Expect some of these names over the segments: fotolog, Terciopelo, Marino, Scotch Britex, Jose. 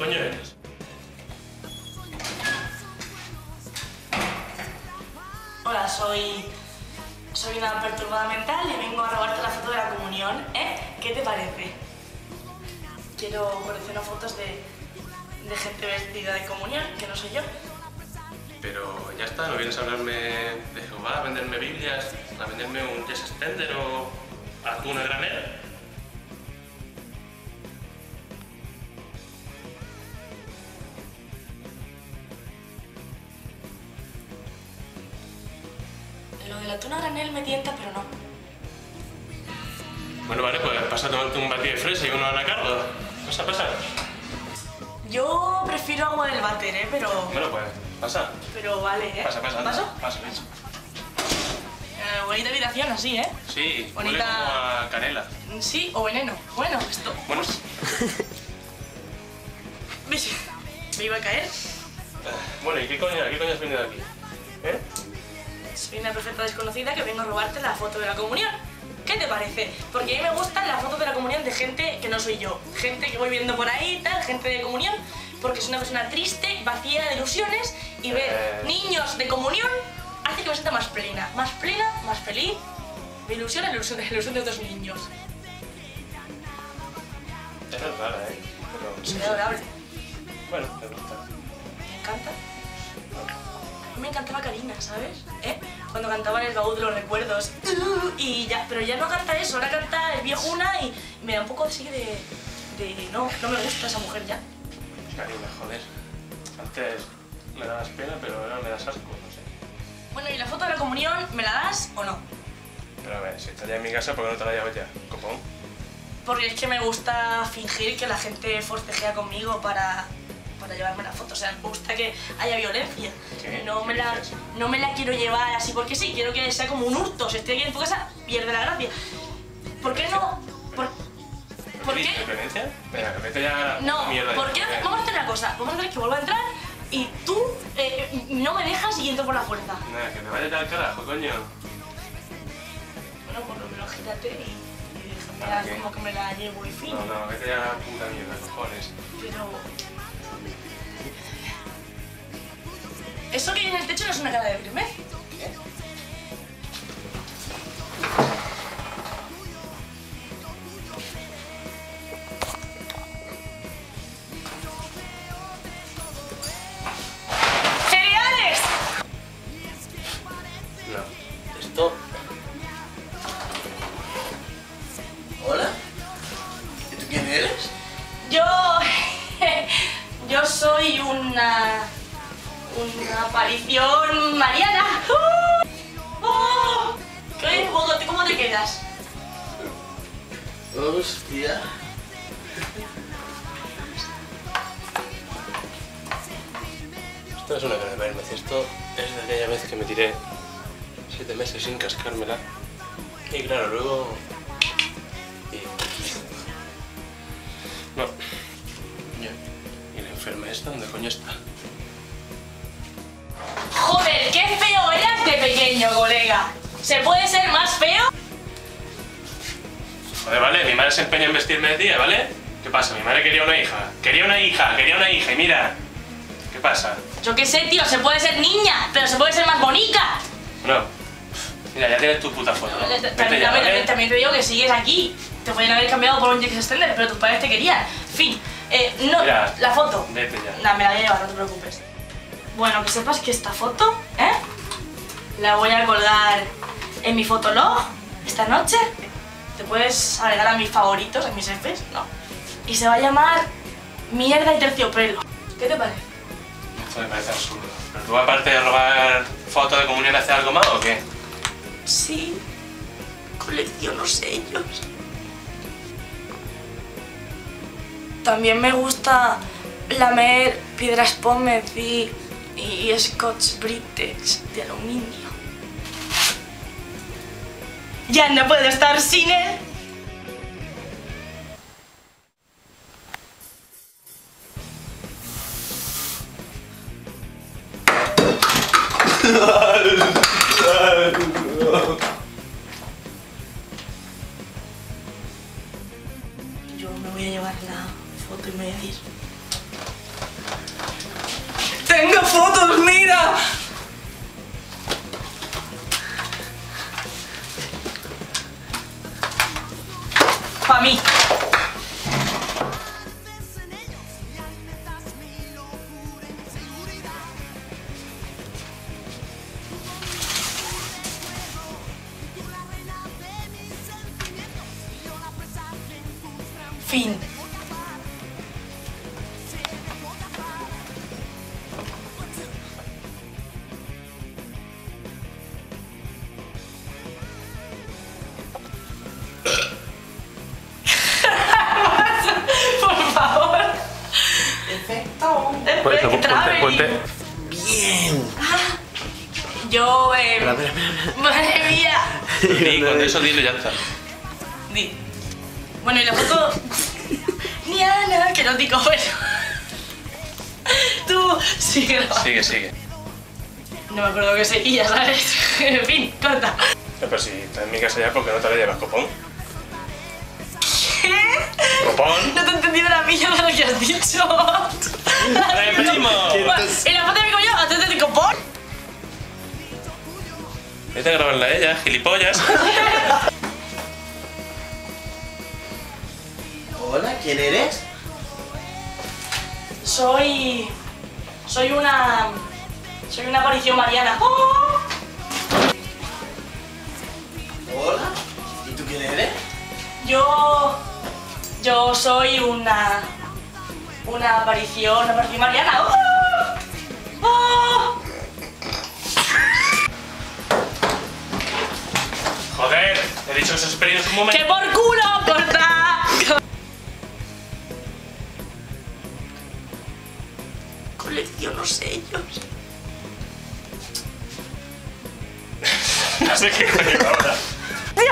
coño eres? Hola, soy una perturbada mental y vengo a robarte la foto de la comunión, ¿eh? ¿Qué te parece? Quiero coleccionar fotos de gente vestida de comunión, que no soy yo. Pero ya está, ¿no vienes a hablarme de Jehová, a venderme Biblias, a venderme un Jess Extender o atún a granel? Lo del atún a granel me tienta, pero no. Bueno, vale, pues pasa a tomarte un batido de fresa y uno a la carga. Pasa. Yo prefiero agua del váter, ¿eh? Pero... Bueno, pues pasa. Pero vale, ¿eh? Pasa. Pasa. Bonita habitación así, ¿eh? Sí, bonita... huele como a canela. Sí, o veneno. Bueno, esto... Bueno. ¿Ves? Me iba a caer. Bueno, ¿y qué coño has venido aquí? ¿Eh? Soy una perfecta desconocida que vengo a robarte la foto de la comunión. ¿Qué te parece? Porque a mí me gustan las fotos de la comunión de gente que no soy yo. Gente que voy viendo por ahí, tal, gente de comunión. Porque soy una persona triste, vacía de ilusiones. Y ver niños de comunión hace que me sienta más plena. Más plena, más feliz. Me ilusiona la ilusión de otros niños. Es rara, ¿eh? Pero... soy adorable. Bueno, me gusta. Me encanta. Me encantaba Karina, ¿sabes? ¿Eh? Cuando cantaba en el baúl de los recuerdos. Y ya, pero ya no canta eso, ahora canta el viejo una y me da un poco así de no me gusta esa mujer ya. Karina, joder. Antes me dabas pena, pero ahora me das asco, no sé. Bueno, ¿y la foto de la comunión me la das o no? Pero a ver, si está ya en mi casa, ¿por qué no te la llevas ya? ¿Copón? Porque es que me gusta fingir que la gente forcejea conmigo para llevarme la foto, o sea, me gusta que haya violencia. No me la quiero llevar así porque sí, quiero que sea como un hurto. Si estoy aquí en tu casa, pierde la gracia. ¿Por qué no? ¿Por qué? ¿Violencia? Venga, vete ya a la mierda. No, ¿por qué? Vamos a hacer una cosa, vamos a hacer que vuelva a entrar y tú no me dejas y entro por la puerta. Nada, que me vaya al carajo, coño. Bueno, por lo menos gírate y déjame como que me la llevo y fin. No, vete ya a la puta mierda, cojones. Pero... eso que hay en el techo no es una cara de primer. ¿Eh? ¡Cereales! No, esto... ¿Hola? ¿Y tú quién eres? Yo soy una aparición mariana. ¡Oh! ¿Qué? ¿Cómo te quedas? Hostia. Esto es una cara de vergüenza. Esto es de aquella vez que me tiré 7 meses sin cascármela. Y claro, luego... No. ¿Y la enferma esta? ¿Dónde coño está? Joder, qué feo eras de pequeño, colega. ¿Se puede ser más feo? Joder, vale, mi madre se empeña en vestirme de tía, ¿vale? ¿Qué pasa? Mi madre quería una hija, y mira. ¿Qué pasa? Yo qué sé, tío, se puede ser niña, pero se puede ser más bonita. Bueno, mira, ya tienes tu puta foto. También te digo que sigues aquí. Te podían haber cambiado por un Jess Extender, pero tus padres te querían. En fin, no, mira, la foto. Vete ya. Nah, me la voy a llevar, no te preocupes. Bueno, que sepas que esta foto, ¿eh? La voy a colgar en mi fotolog esta noche. Te puedes agregar a mis favoritos, a mis jefes, ¿no? Y se va a llamar Mierda y Terciopelo. ¿Qué te parece? Esto me parece absurdo. ¿Pero tú aparte de robar fotos de comunión haces algo más o qué? Sí, colecciono sellos. También me gusta lamer piedras pómez y Scotch Britex de aluminio. ¡Ya no puedo estar sin él! Yo me voy a llevar la foto y me voy a ir. Fin. Por favor. Perfecto. Puente. Bien. Ah, yo, madre mía. Sí, con eso dilo y ya está. Di. Bueno, y la foto... Ni Ana, que no digo, bueno. Tú, sigue. Sigue. No me acuerdo que seguía, ¿sabes? En fin, corta. Pero si está en mi casa ya, ¿por qué no te la llevas, copón? ¿Qué? ¿Copón? No te he entendido la mierda de lo que has dicho. ¡Repetimos! Bueno, y la foto me digo yo, antes de copón. Vete a grabarla a ella, gilipollas. Hola, ¿quién eres? Soy una aparición mariana. ¡Oh! Hola, ¿y tú quién eres? Yo soy una aparición mariana. ¡Oh! ¡Oh! Joder, te he dicho que esos periodos un momento. ¡Que por culo, porta! Colecciono sellos. No sé qué hacer ahora.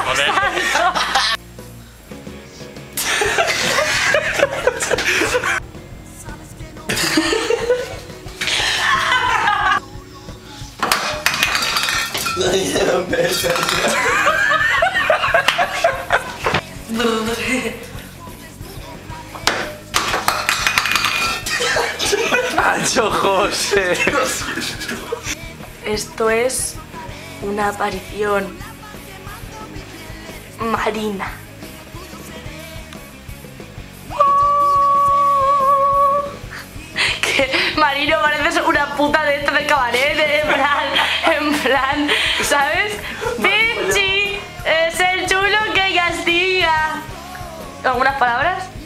Joder. ¡Macho José! Esto es una aparición marina. Que Marino parece una puta de esta de cabaret, en plan, ¿sabes? ¡Vinci! ¡Es el chulo que castiga! ¿Algunas palabras?